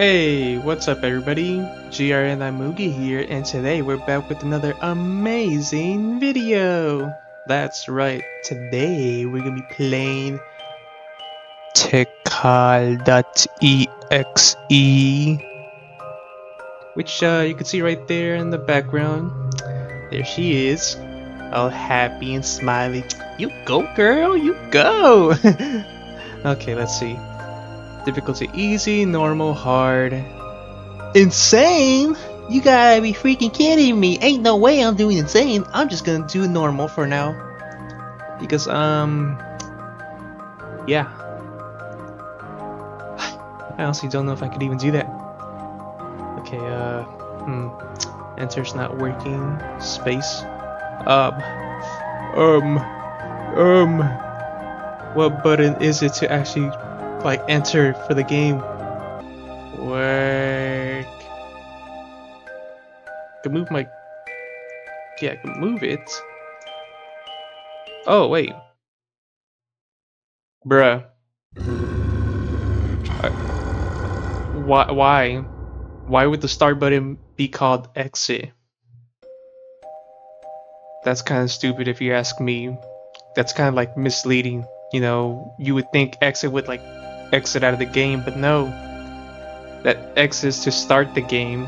Hey, what's up everybody? GRNimoogi here, and today we're back with another amazing video! That's right, today we're gonna be playing TIKAL.exe, which you can see right there in the background. There she is, all happy and smiling. You go girl, you go! Okay, let's see. Difficulty easy, normal, hard, insane. You gotta be freaking kidding me. Ain't no way I'm doing insane. I'm just gonna do normal for now because yeah, I honestly don't know if I could even do that. Okay, enter's not working, space, what button is it to actually like enter for the game? Work. I can move my. Yeah, I can move it. Oh wait. Bruh. Why? Why would the start button be called exit? That's kind of stupid if you ask me. That's kind of like misleading. You know, you would think exit would like exit out of the game, but no, that X is to start the game.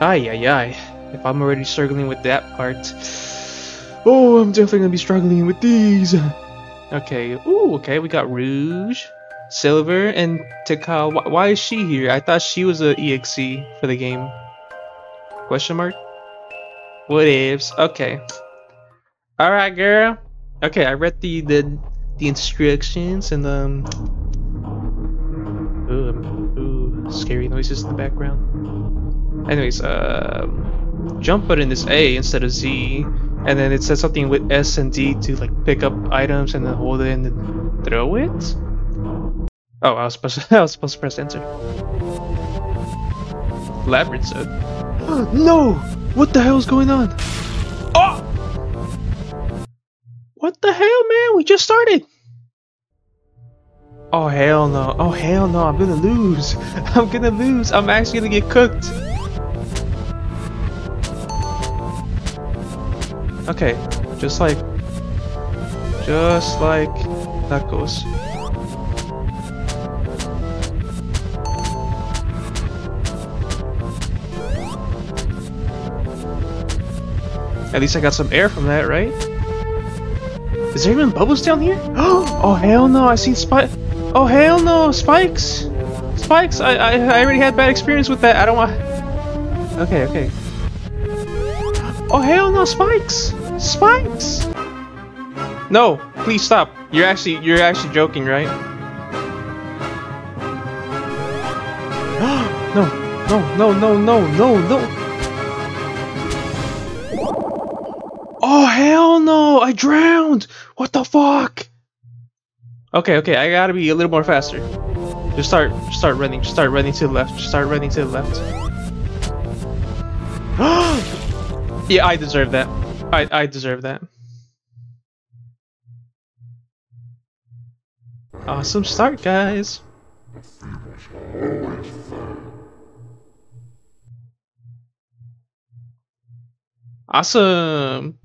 Ay ay ay, if I'm already struggling with that part, oh, I'm definitely gonna be struggling with these. Okay, ooh, okay, we got Rouge, Silver, and Tikal. Why is she here? I thought she was a EXE for the game. Question mark? What ifs? Okay. Alright girl. Okay, I read the instructions and ooh, scary noises in the background. Anyways, jump button is A instead of Z, and then it says something with S and D to like pick up items and then hold it and then throw it. Oh, I was supposed to press enter. Labyrinth said. No! What the hell is going on? Oh! What the hell, man? We just started! Oh hell no, oh hell no, I'm gonna lose! I'm gonna lose, I'm actually gonna get cooked! Okay, just like Knuckles. At least I got some air from that, right? Is there even bubbles down here? Oh hell no, I seen spikes. Oh hell no, spikes! Spikes! I already had bad experience with that, I don't want. Okay, okay. Oh hell no, spikes! Spikes! No, please stop. You're actually joking, right? No, no, no, no, no, no, no! Oh hell no! I drowned! What the fuck? Okay, okay, I gotta be a little more faster. Just start running to the left. Yeah, I deserve that. I deserve that. Awesome start, guys. Awesome!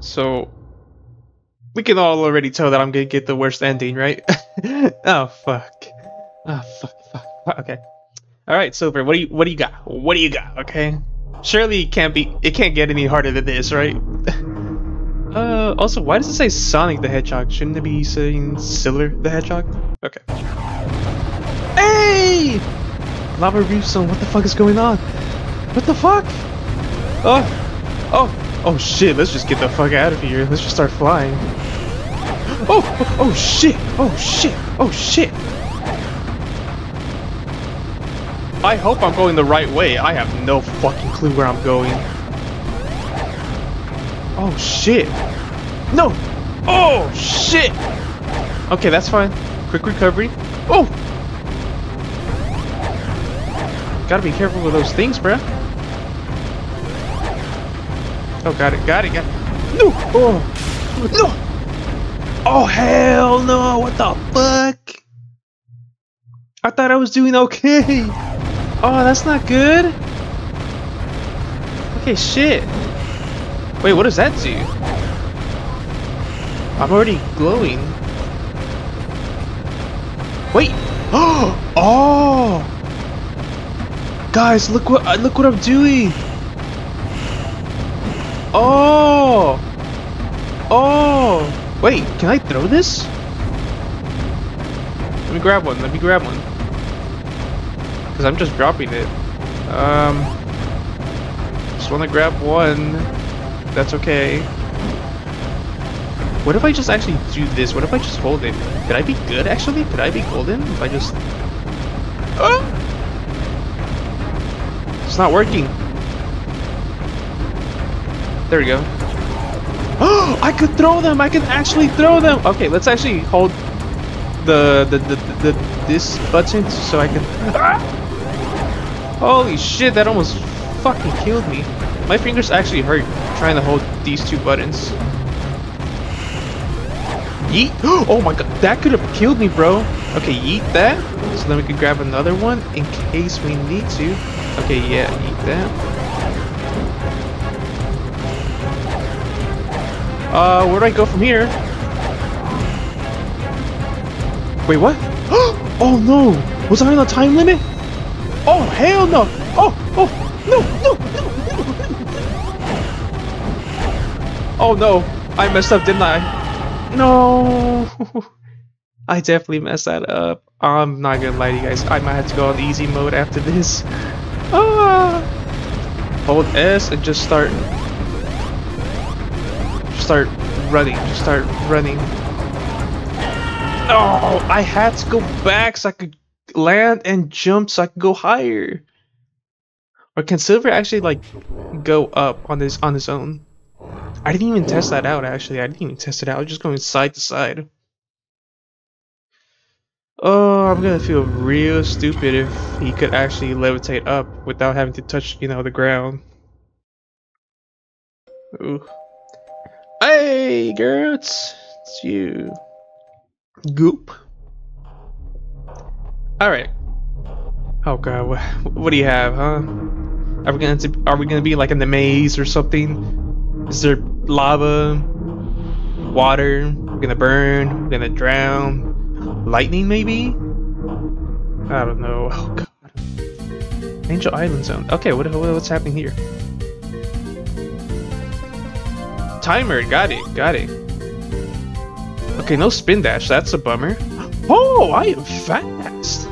So, we can all already tell that I'm gonna get the worst ending, right? Oh fuck. Oh fuck, fuck, fuck. Okay. Alright, Silver, what do you got? What do you got, okay? Surely it can't get any harder than this, right? Also, why does it say Sonic the Hedgehog? Shouldn't it be saying Silver the Hedgehog? Okay. Hey! Lava Reef Zone, what the fuck is going on? What the fuck? Oh, oh, oh shit, let's just get the fuck out of here. Let's just start flying. Oh, oh, oh shit, oh shit, oh shit. I hope I'm going the right way. I have no fucking clue where I'm going. Oh shit. No! Oh shit! Okay, that's fine. Quick recovery. Oh! Gotta be careful with those things, bruh. Oh, got it, got it, got it. No! Oh! No! Oh hell no, what the fuck? I thought I was doing okay. Oh, that's not good. Okay, shit. Wait, what does that do? I'm already glowing. Wait. Oh! Guys, look what I'm doing. Oh! Oh! Wait, can I throw this? Let me grab one. Cause I'm just dropping it. Just want to grab one. That's okay. What if I just actually do this? What if I just hold it? Could I be good actually? Could I be golden if I just? Oh! It's not working. There we go. Oh! I could throw them. I can actually throw them. Okay, let's actually hold this button so I can. Ah! Holy shit! That almost fucking killed me. My fingers actually hurt trying to hold these two buttons. Yeet! Oh my god, that could have killed me, bro. Okay, yeet that. So then we can grab another one in case we need to. Okay, yeah, yeet that. Where do I go from here? Wait, what? Oh no! Was I on a time limit? Oh hell no! Oh! Oh! No! No! No! Oh no! I messed up, didn't I? No! I definitely messed that up. I'm not gonna lie to you guys. I might have to go on easy mode after this. Ah! Hold S and just start. Just start running. No, I had to go back so I could land and jump so I could go higher. Or can Silver actually like go up on this on his own? I didn't even test that out actually. I was just going side to side. Oh, I'm gonna feel real stupid if he could actually levitate up without having to touch, you know, the ground. Ooh. Hey, Gertz, it's you. Goop. Alright. Oh god, what do you have, huh? Are we gonna be like in the maze or something? Is there lava? Water? We're gonna burn? We're gonna drown? Lightning, maybe? I don't know. Oh god. Angel Island Zone. Okay, what's happening here? Timer, got it. Okay, no spin dash, that's a bummer. Oh, I am fast.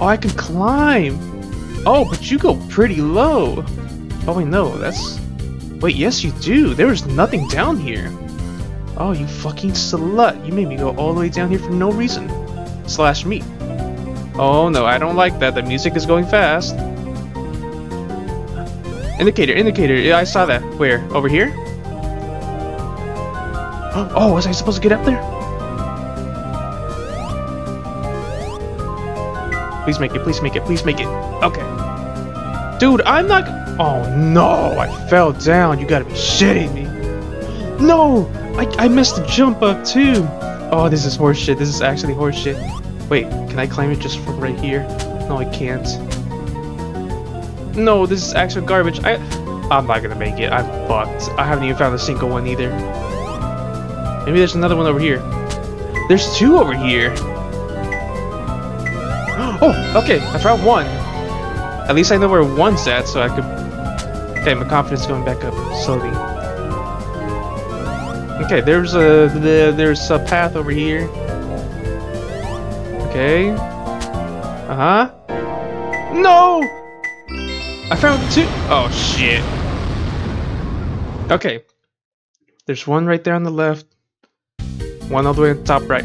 Oh, I can climb. Oh, but you go pretty low. Oh, wait, no, that's... Wait, yes, you do. There is nothing down here. Oh, you fucking slut. You made me go all the way down here for no reason. Slash me. Oh, no, I don't like that. The music is going fast. Indicator, yeah, I saw that. Where? Over here? Oh, was I supposed to get up there? Please make it. Okay. Dude, I'm not... Oh, no, I fell down. You gotta be shitting me. No, I missed the jump up, too. Oh, this is horseshit. This is actually horseshit. Wait, can I climb it just from right here? No, I can't. No, this is actual garbage. I'm not gonna make it. I'm fucked. I haven't even found a single one either. Maybe there's another one over here. There's two over here. Oh, okay. I found one. At least I know where one's at, so I could... Okay, my confidence is going back up slowly. Okay, there's a path over here. Okay. Uh-huh. No! I found two! Oh shit. Okay. There's one right there on the left. One all the way on the top right.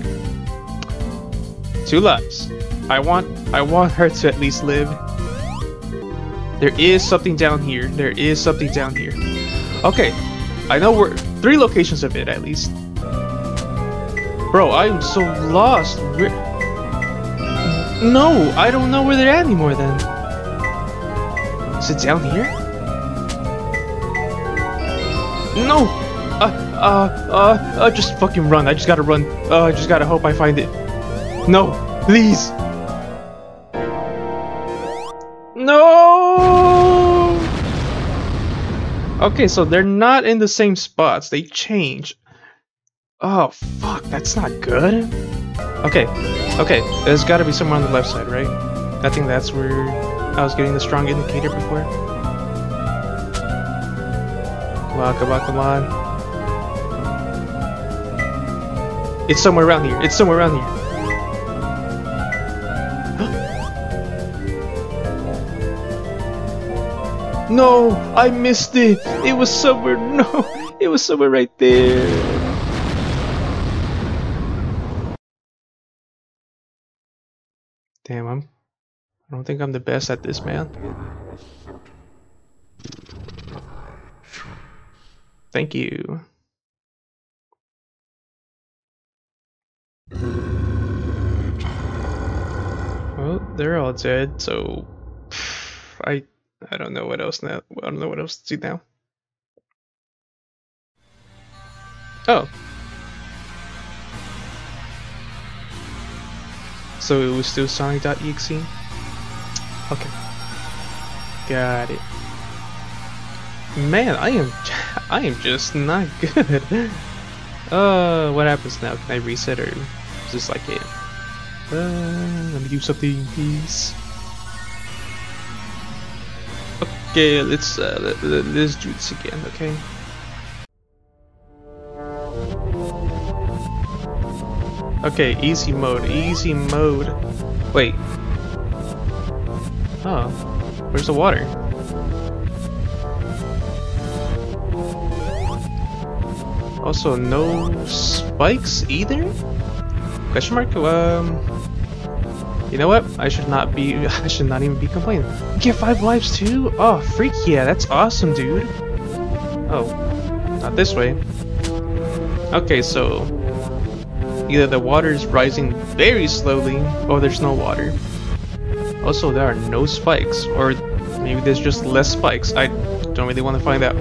Two lives. I want her to at least live. There is something down here. Okay. I know we're three locations of it at least. Bro, I'm so lost. No, I don't know where they're at anymore then. Is it down here? No! Just fucking run. I just gotta run. I just gotta hope I find it. No, please. No. Okay, so they're not in the same spots. They change. Oh, fuck. That's not good. Okay. Okay. There's gotta be somewhere on the left side, right? I think that's where I was getting the strong indicator before. Come on, come on, come on. It's somewhere around here. It's somewhere around here. No, I missed it. It was somewhere. No, it was somewhere right there. Damn, I don't think I'm the best at this, man. Thank you. Well, they're all dead, so I don't know what else now. I don't know what else to do now. Oh. So it was still Sonic.exe? Okay. Got it. Man, I am just not good. What happens now? Can I reset or is this like it? Let me do something, please. Okay, let's do this again, okay? Okay, easy mode, easy mode. Wait. Oh, where's the water? Also, no spikes either? Question mark? You know what? I should not even be complaining. You get 5 lives too? Oh, freak yeah, that's awesome, dude. Oh, not this way. Okay, so either the water is rising very slowly, or there's no water. Also, there are no spikes, or maybe there's just less spikes. I don't really want to find out.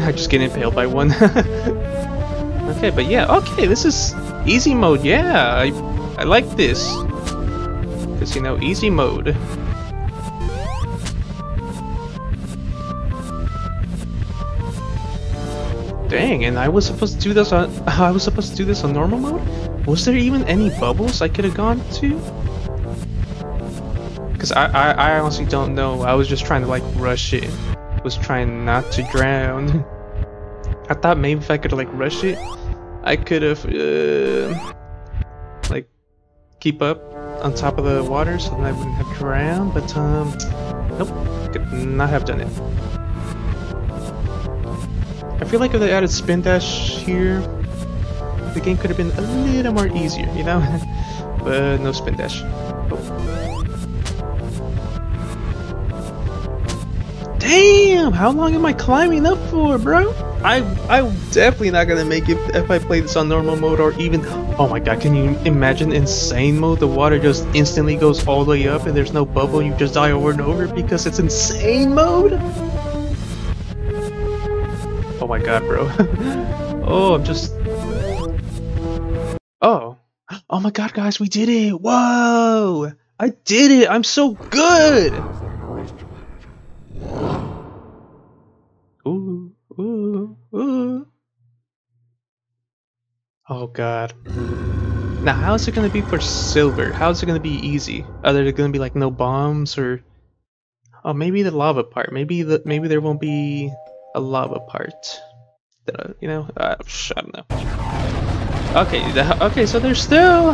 I just get impaled by one. Okay, but yeah, okay, this is easy mode. Yeah, I like this. Because, you know, easy mode. Dang, and I was supposed to do this on normal mode? Was there even any bubbles I could have gone to? Because I honestly don't know. I was just trying to like rush it. Was trying not to drown. I thought maybe if I could like rush it, I could have like keep up on top of the water so that I wouldn't have drowned, but nope, could not have done it. I feel like if they added spin dash here, the game could have been a little more easier, you know? But no spin dash. Damn! How long am I climbing up for, bro? I'm definitely not gonna make it if I play this on normal mode or even. Oh my god! Can you imagine insane mode? The water just instantly goes all the way up and there's no bubble. You just die over and over because it's insane mode. Oh my god, bro! Oh, I'm just. Oh! Oh my god, guys! We did it! Whoa! I did it! I'm so good! Ooh, ooh, ooh. Oh god. Now how is it gonna be for silver? How is it gonna be easy? Are there gonna be like no bombs or? Oh, maybe the lava part. Maybe there won't be a lava part. You know, I don't know. Okay, okay. So there's still.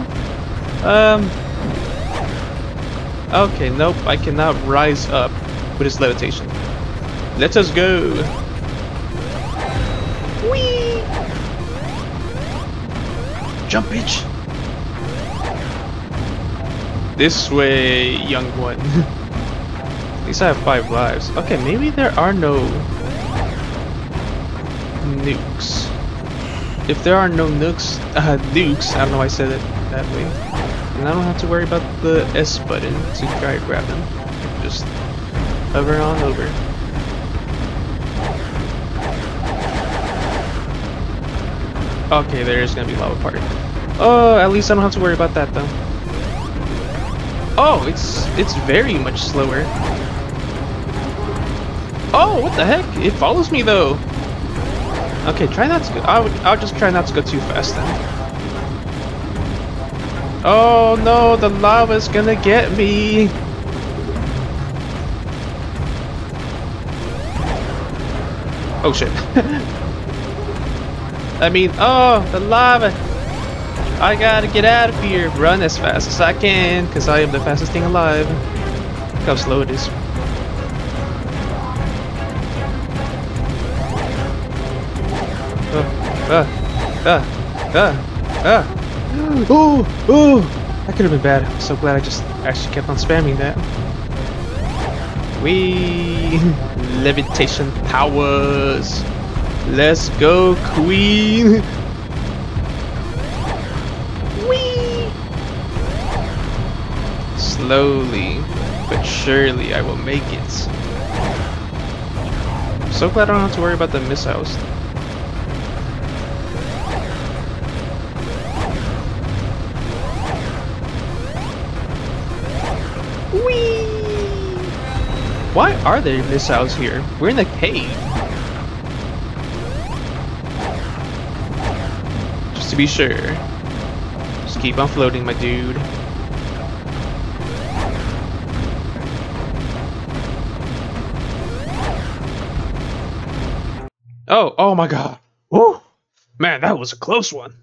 Okay, nope. I cannot rise up with his levitation. Let us go! Whee! Jump, bitch! This way, young one. At least I have 5 lives. Okay, maybe there are no nukes. If there are no nukes, I don't know why I said it that way. And I don't have to worry about the S button to try to grab them. Just hover on over. Okay, there is gonna be lava party. Oh, at least I don't have to worry about that though. Oh, it's very much slower. Oh, what the heck? It follows me though. Okay, try not to go. I'll just try not to go too fast then. Oh no, the lava's gonna get me. Oh shit. Oh, the lava. I gotta get out of here. Run as fast as I can, cause I am the fastest thing alive. Look how slow it is. Ooh, ooh! That could have been bad. I'm so glad I just actually kept on spamming that. Whee! Levitation powers! Let's go, Queen! Whee! Slowly, but surely I will make it. I'm so glad I don't have to worry about the missiles. Why are there missiles here? We're in a cave. Just to be sure. Just keep on floating, my dude. Oh, oh my god. Woo! Man, that was a close one.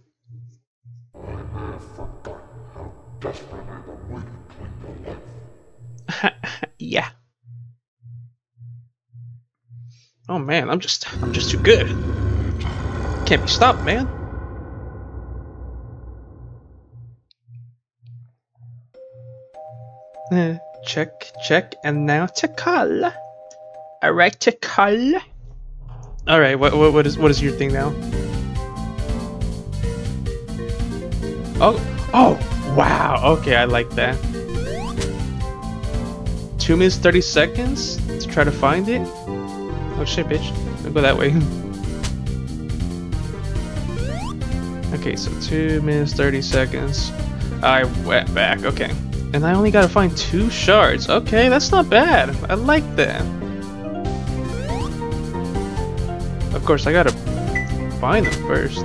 Yeah. Oh man, I'm just too good. Can't be stopped, man. Check, and now TIKAL. Alright, TIKAL. Alright, what is your thing now? Oh wow, okay, I like that. 2 minutes 30 seconds to try to find it. Oh shit, bitch. Don't go that way. Okay, so 2 minutes 30 seconds. I went back. Okay, and I only gotta find 2 shards. Okay, that's not bad. I like that. Of course, I gotta find them first.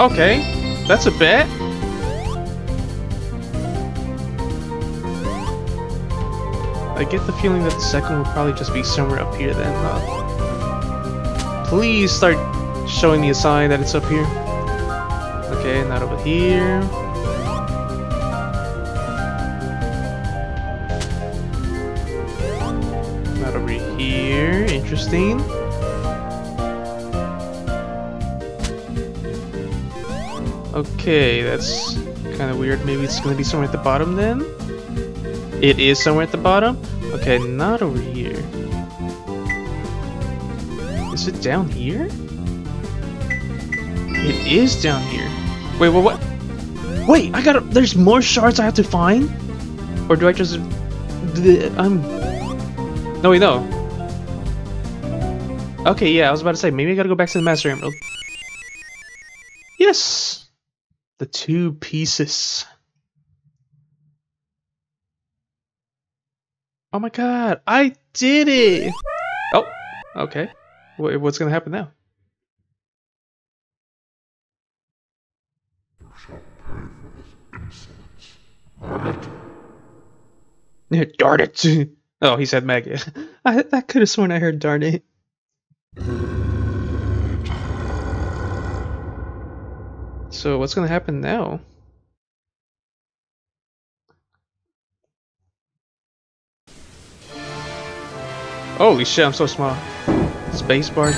Okay, that's a bet. I get the feeling that the second will probably just be somewhere up here then, huh? Please start showing me a sign that it's up here. Okay, not over here. Not over here, interesting. Okay, that's kind of weird. Maybe it's gonna be somewhere at the bottom then? It is somewhere at the bottom? Okay, not over here. Is it down here? It is down here. Wait, what? Wait, there's more shards I have to find? Or do I just... No, wait, no. Okay, yeah, I was about to say, maybe I gotta go back to the Master Emerald. Yes! The 2 pieces. Oh my god, I did it! Oh, okay. What's gonna happen now? You shall pay for this insolence. Maggot. Darn it! Oh, he said maggot. I could have sworn I heard darn it. So what's gonna happen now? Holy shit, I'm so small. Spacebar.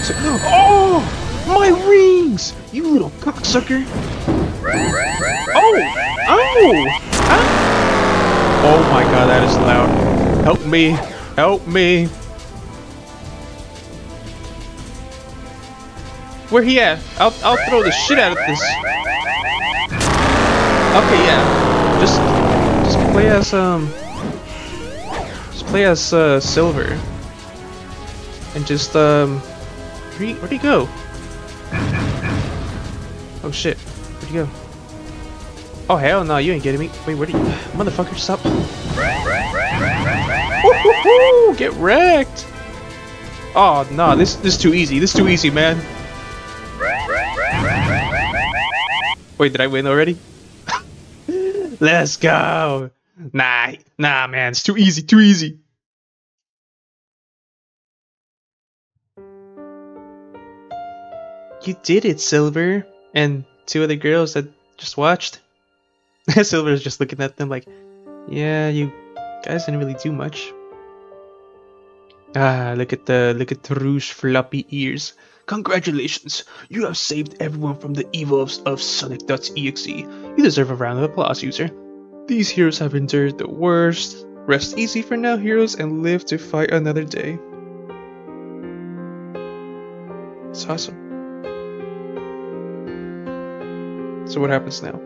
Oh! My rings! You little cocksucker! Oh! Oh! Ah! Oh my god, that is loud. Help me! Help me! Where he at? I'll throw the shit out of this. Okay, yeah. Just play as, Silver. And just, where'd he go? Oh shit, where'd you go? Oh hell no, you ain't getting me. Wait, where do you... Motherfucker, stop. Woohoo! Get wrecked! Oh no, this is too easy. This is too easy, man. Wait, did I win already? Let's go! Nah, man, it's too easy, too easy. You did it, Silver, and two other girls that just watched. Silver's just looking at them like, yeah, you guys didn't really do much. Ah, look at Tarush's floppy ears. Congratulations, you have saved everyone from the evils of Sonic.exe. You deserve a round of applause, user. These heroes have endured the worst. Rest easy for now, heroes, and live to fight another day. It's awesome. So what happens now?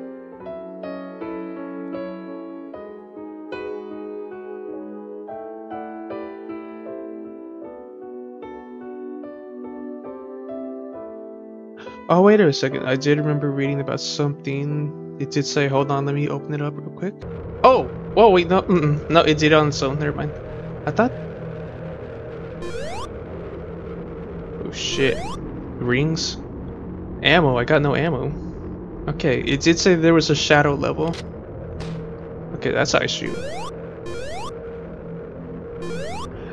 Oh, wait a second. I did remember reading about something. It did say, hold on, let me open it up real quick. Oh! Whoa, wait, no, no, it did on its own. Never mind. I thought... Oh, shit. Rings? Ammo. I got no ammo. Okay, it did say there was a shadow level. Okay, that's how I shoot.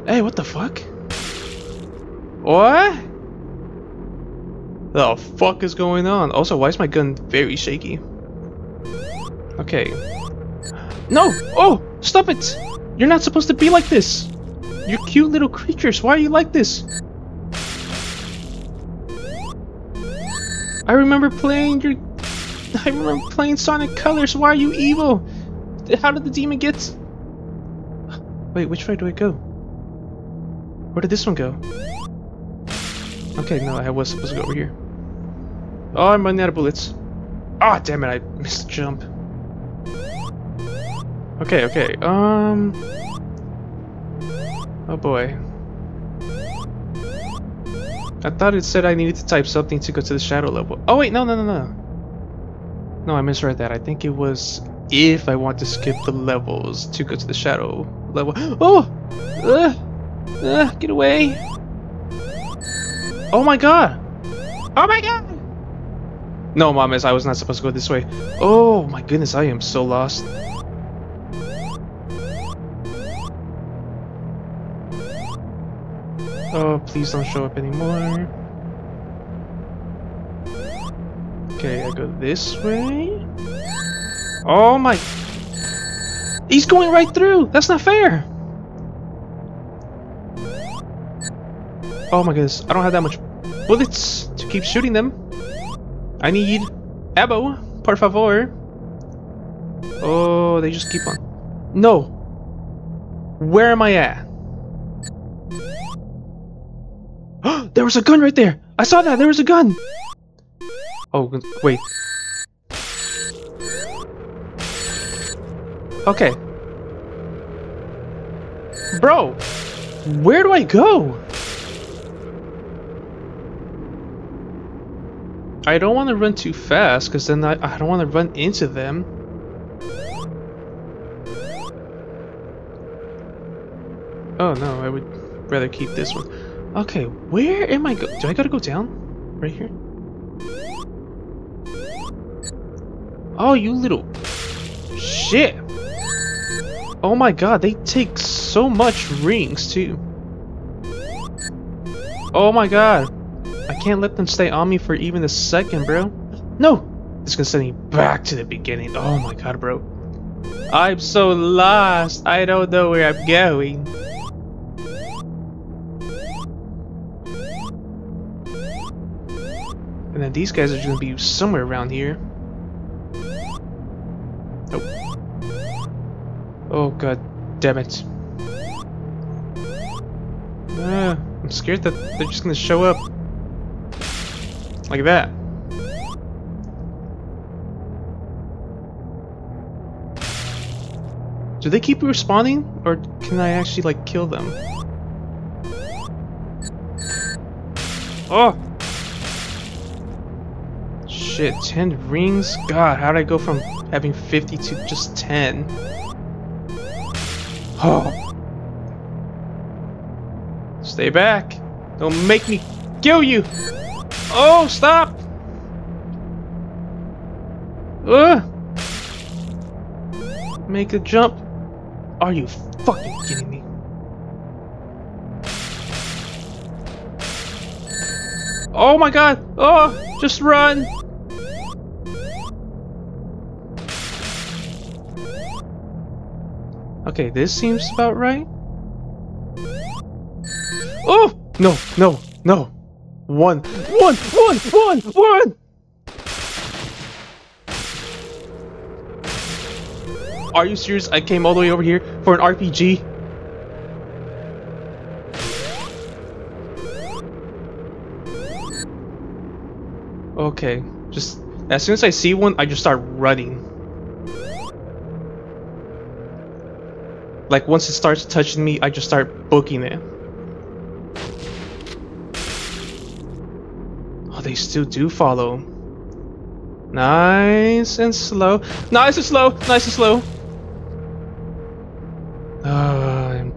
Hey, what the fuck? What? The fuck is going on? Also, why is my gun very shaky? Okay. No! Oh! Stop it! You're not supposed to be like this! You're cute little creatures, why are you like this? I remember playing Sonic Colors, why are you evil? How did the demon get... Wait, which way do I go? Where did this one go? Okay, no, I was supposed to go over here. Oh, I'm running out of bullets. Ah, damn it, I missed the jump. Okay, oh boy. I thought it said I needed to type something to go to the shadow level. Oh wait, no. No, I misread that. I think it was if I want to skip the levels to go to the shadow level. Oh! Get away! Oh my god! Oh my god! No, Mames, I was not supposed to go this way. Oh my goodness, I am so lost. Oh, please don't show up anymore. Okay, I go this way. Oh my... He's going right through! That's not fair! Oh my goodness, I don't have that much bullets to keep shooting them. I need ammo, por favor. Oh, they just keep on. No! Where am I at? Oh, there was a gun right there! I saw that! There was a gun! Oh, wait. Okay. Bro! Where do I go? I don't want to run too fast, because then I don't want to run into them. Oh no, I would rather keep this one. Okay, where am I going? Do I gotta go down? Right here? Oh, you little... Shit! Oh my god, they take so much rings, too. Oh my god. I can't let them stay on me for even a second, bro. No! It's gonna send me back to the beginning. Oh my god, bro. I'm so lost. I don't know where I'm going. And then these guys are just gonna be somewhere around here. Oh. Oh god damn it. I'm scared that they're just gonna show up. Like that. Do they keep respawning, or can I actually like kill them? Oh! shit, 10 rings? God, how did I go from having 50 to just 10? Oh. Stay back. Don't make me kill you. Oh, stop. Make a jump. Are you fucking kidding me? Oh my god. Oh, just run. Okay, this seems about right. Oh, no, no, no. One. Are you serious? I came all the way over here for an RPG? Okay, just as soon as I see one, I just start running. Like once it starts touching me, I just start booking it. Oh, they still do follow. Nice and slow. Nice and slow. Nice and slow. I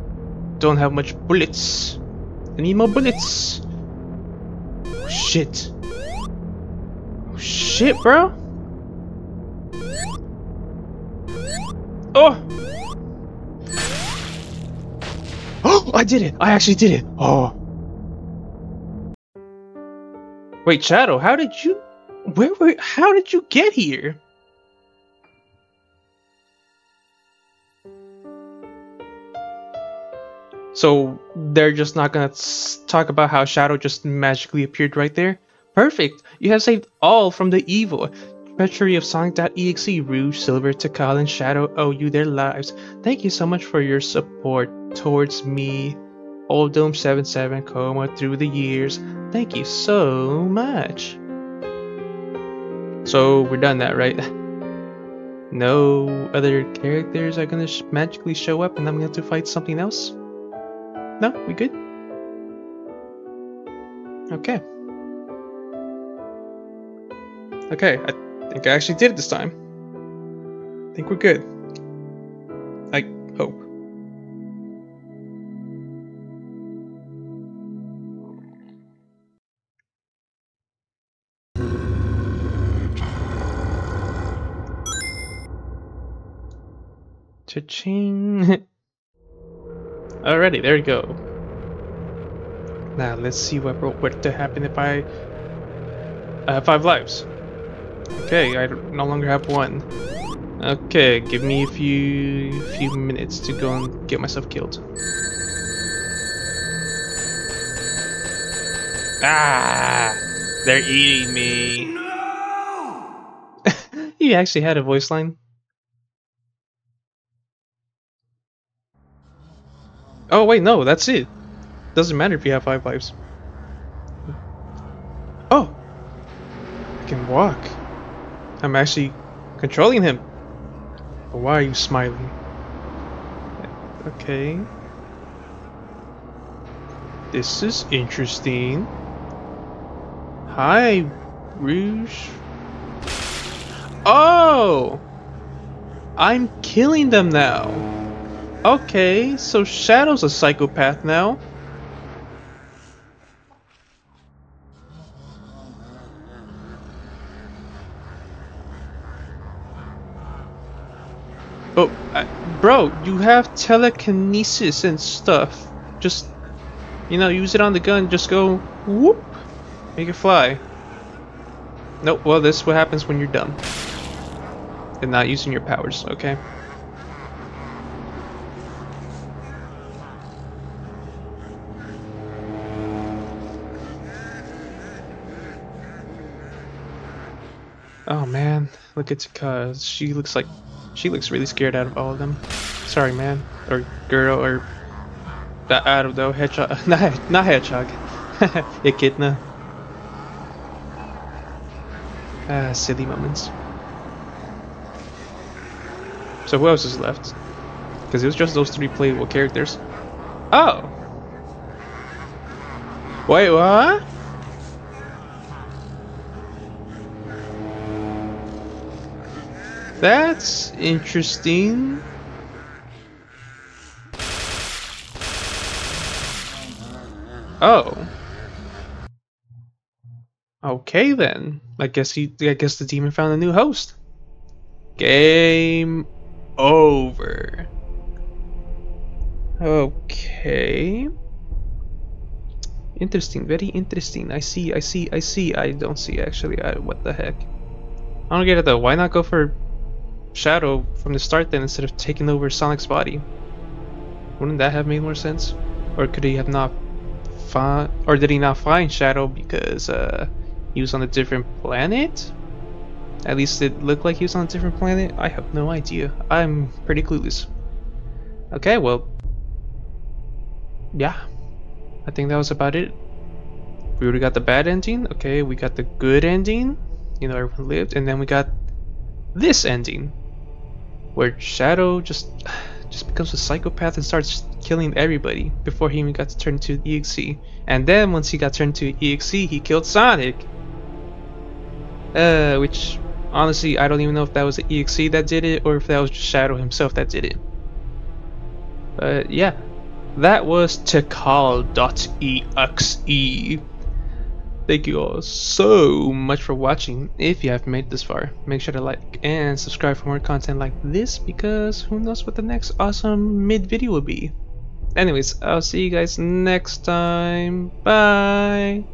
don't have much bullets. I need more bullets. Oh, shit. Oh, shit, bro. Oh. Oh, I did it. I actually did it. Oh. Wait, Shadow, how did you... how did you get here? So they're just not gonna talk about how Shadow just magically appeared right there? Perfect! You have saved all from the evil. Treasury of Sonic.exe, Rouge, Silver, Tikal, and Shadow owe you their lives. Thank you so much for your support towards me, Old Dome 77, Coma, through the years. Thank you so much. So we're done that, right? No other characters are gonna magically show up and I'm gonna have to fight something else? No, we good? Okay. Okay, I think I actually did it this time. I think we're good. I hope. Cha-ching. Alrighty, there we go. Now let's see what would happen if I have 5 lives. Okay, I no longer have 1. Okay, give me a few minutes to go and get myself killed. Ah, they're eating me. No! You actually had a voice line. Oh wait, no, that's it. Doesn't matter if you have 5 lives. Oh! I can walk. I'm actually controlling him. Why are you smiling? Okay. This is interesting. Hi, Rouge. Oh! I'm killing them now. Okay, so Shadow's a psychopath now. Oh, bro, you have telekinesis and stuff. Just, you know, use it on the gun. Just go, whoop, make it fly. Nope, well, this is what happens when you're dumb and not using your powers, okay? Oh man, look at Tikal. She looks really scared out of all of them. Sorry, man, or girl, or that out of though hedgehog, not hedgehog, echidna. Ah, silly moments. So who else is left? Because it was just those 3 playable characters. Oh. Wait, what? That's interesting. Oh. Okay then. I guess the demon found a new host. Game over. Okay. Interesting, very interesting. I see. I don't see actually. What the heck? I don't get it though. Why not go for Shadow from the start then instead of taking over Sonic's body? Wouldn't that have made more sense? Or could he have not found, or did he not find Shadow because he was on a different planet? At least it looked like he was on a different planet. I have no idea. I'm pretty clueless. Okay, well, yeah. I think that was about it. We already got the bad ending. Okay, we got the good ending. You know, everyone lived, and then we got this ending, where Shadow just becomes a psychopath and starts killing everybody before he even got to turn into EXE. And then once he got turned to EXE, he killed Sonic. Which honestly, I don't even know if that was the EXE that did it or if that was just Shadow himself that did it. But yeah. That was TIKAL.exe. Thank you all so much for watching. If you have made this far, make sure to like and subscribe for more content like this, because who knows what the next awesome mid video will be. Anyways, I'll see you guys next time. Bye.